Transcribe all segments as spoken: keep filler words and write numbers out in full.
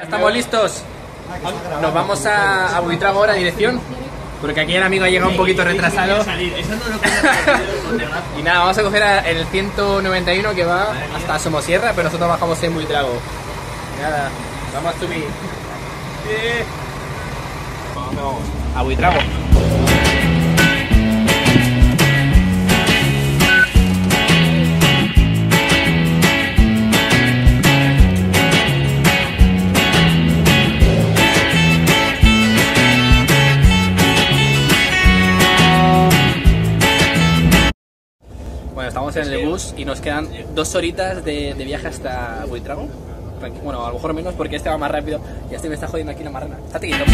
Estamos listos, nos vamos a, a Buitrago ahora, dirección, porque aquí el amigo ha llegado un poquito retrasado. Y nada, vamos a coger a el ciento noventa y uno que va hasta Somosierra, pero nosotros bajamos en Buitrago. Nada, vamos a subir. Vamos a Buitrago. Estamos en el bus y nos quedan dos horitas de, de viaje hasta Buitrago. Bueno, a lo mejor menos porque este va más rápido y este me está jodiendo aquí la marrana. Está tiquito.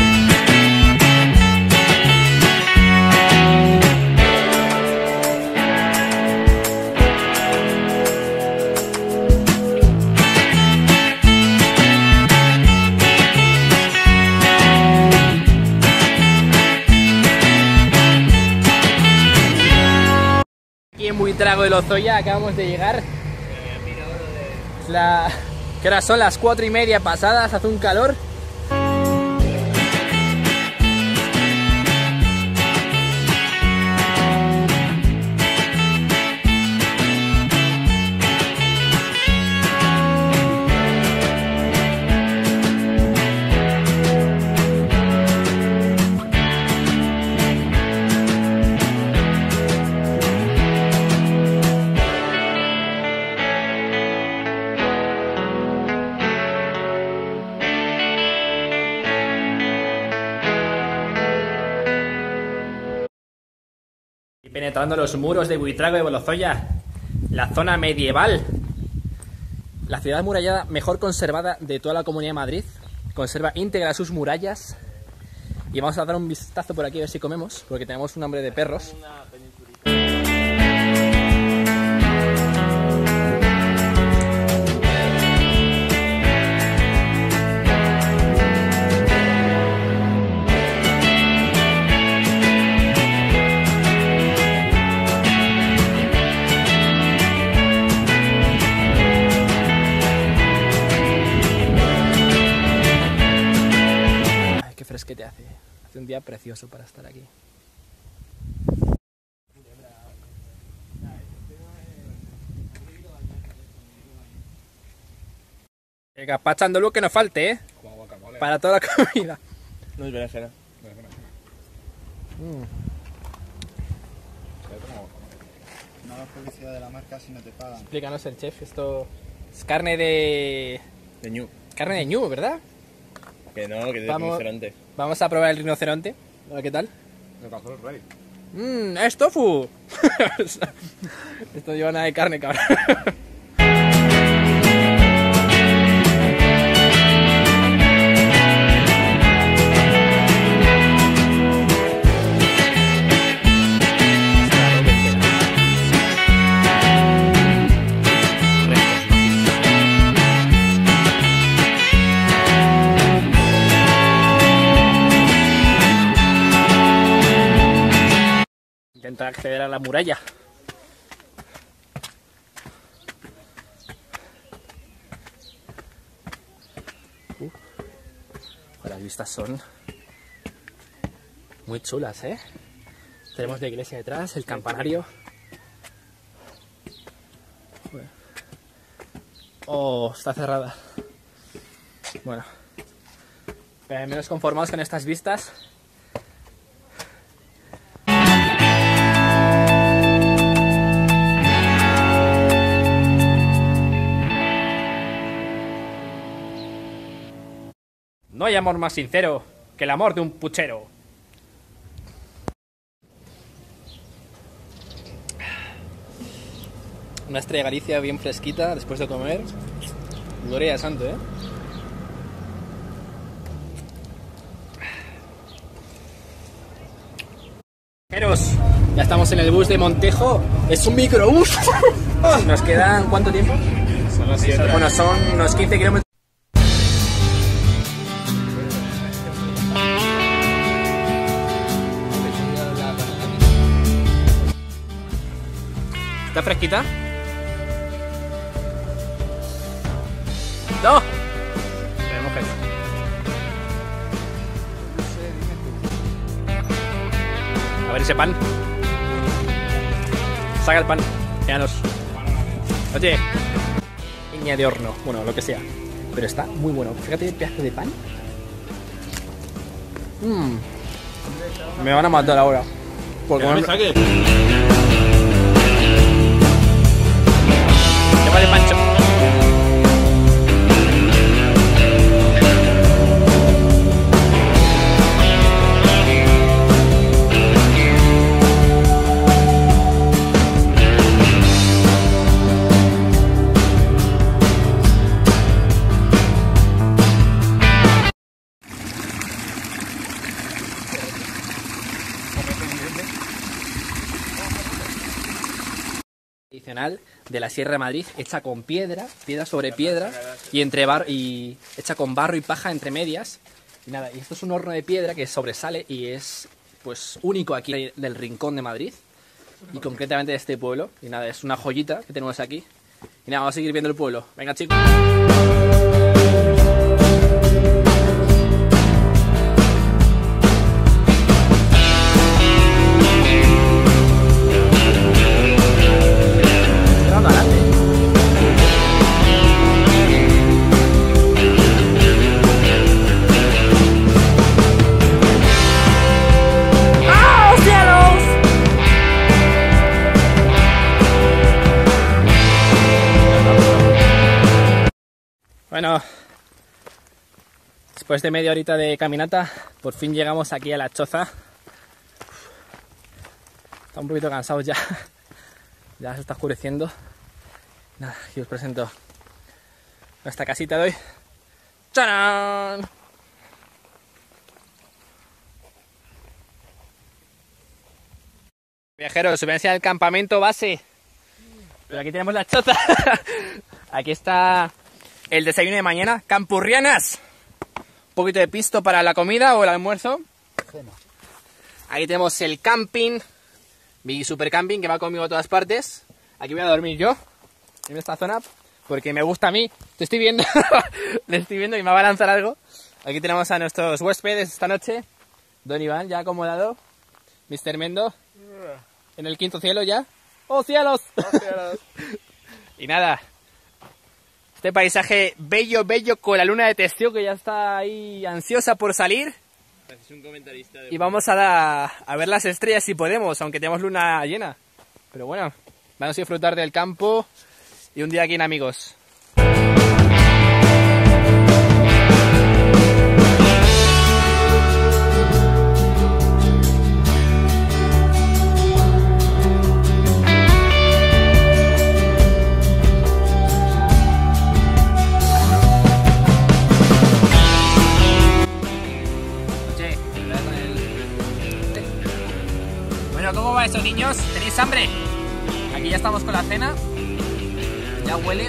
En Buitrago de Lozoya acabamos de llegar. La... que ahora son las cuatro y media pasadas, hace un calor. Penetrando los muros de Buitrago de Lozoya, la zona medieval, la ciudad amurallada mejor conservada de toda la Comunidad de Madrid, conserva íntegra sus murallas. Y vamos a dar un vistazo por aquí a ver si comemos, porque tenemos un hambre de perros. Que te hace. Hace un día precioso para estar aquí. El gazpacho andaluz que nos falte, ¿eh? Para toda la comida. No es berenjena. Mm. No hagas publicidad de la marca si no te pagan. Explícanos el chef, esto es carne de... de ñu. Carne de ñu, ¿verdad? Que no, que de rinoceronte. Vamos a probar el rinoceronte. A ver qué tal. Me pasó el rey. Mmm, es tofu. Esto lleva nada de carne, cabrón. Intentar acceder a la muralla. Uh, las vistas son muy chulas, ¿eh? Tenemos la iglesia detrás, el campanario. Oh, está cerrada. Bueno, pero menos conformados con estas vistas. No hay amor más sincero que el amor de un puchero. Una Estrella de Galicia bien fresquita después de comer. Gloria a santo, ¿eh? Ya estamos en el bus de Montejo. ¡Es un microbús! ¿Nos quedan cuánto tiempo? Son las siete. Bueno, son unos quince kilómetros. ¿Está fresquita? ¡No! Tenemos que ir. ver ese pan. Saca el pan. Véanos. Oye. Piña de horno. Bueno, lo que sea. Pero está muy bueno. Fíjate el pedazo de pan. Mmm. Me van a matar ahora. Porque no me saque. Llámale Pancho. De la Sierra de Madrid, hecha con piedra, piedra sobre piedra, y entre bar y hecha con barro y paja entre medias. Y nada, y esto es un horno de piedra que sobresale y es pues único aquí del rincón de Madrid y concretamente de este pueblo. Y nada, es una joyita que tenemos aquí. Y nada, vamos a seguir viendo el pueblo. Venga, chicos. Bueno, después de media horita de caminata, por fin llegamos aquí a la choza. Está un poquito cansados ya, ya se está oscureciendo. Nada, aquí os presento nuestra casita de hoy. ¡Tarán! Viajeros, súbense al campamento base. Pero aquí tenemos la choza. Aquí está... el desayuno de mañana, campurrianas. Un poquito de pisto para la comida o el almuerzo. Aquí tenemos el camping, mi super camping que va conmigo a todas partes. Aquí voy a dormir yo, en esta zona, porque me gusta a mí. Te estoy viendo, le estoy viendo y me va a lanzar algo. Aquí tenemos a nuestros huéspedes esta noche. Don Iván ya acomodado, mister Mendo, en el quinto cielo ya. ¡Oh cielos! ¡Oh, cielos! Y nada... este paisaje bello, bello, con la luna de testigo que ya está ahí ansiosa por salir. Es un comentarista de... y vamos a, la, a ver las estrellas si podemos, aunque tenemos luna llena. Pero bueno, vamos a disfrutar del campo y un día aquí en Amigos. ¿Cómo va eso, niños? ¿Tenéis hambre? Aquí ya estamos con la cena. Ya huele.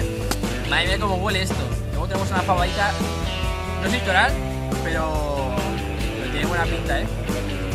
Madre mía, cómo huele esto. Luego tenemos una favorita. No es litoral, pero... pero tiene buena pinta, ¿eh?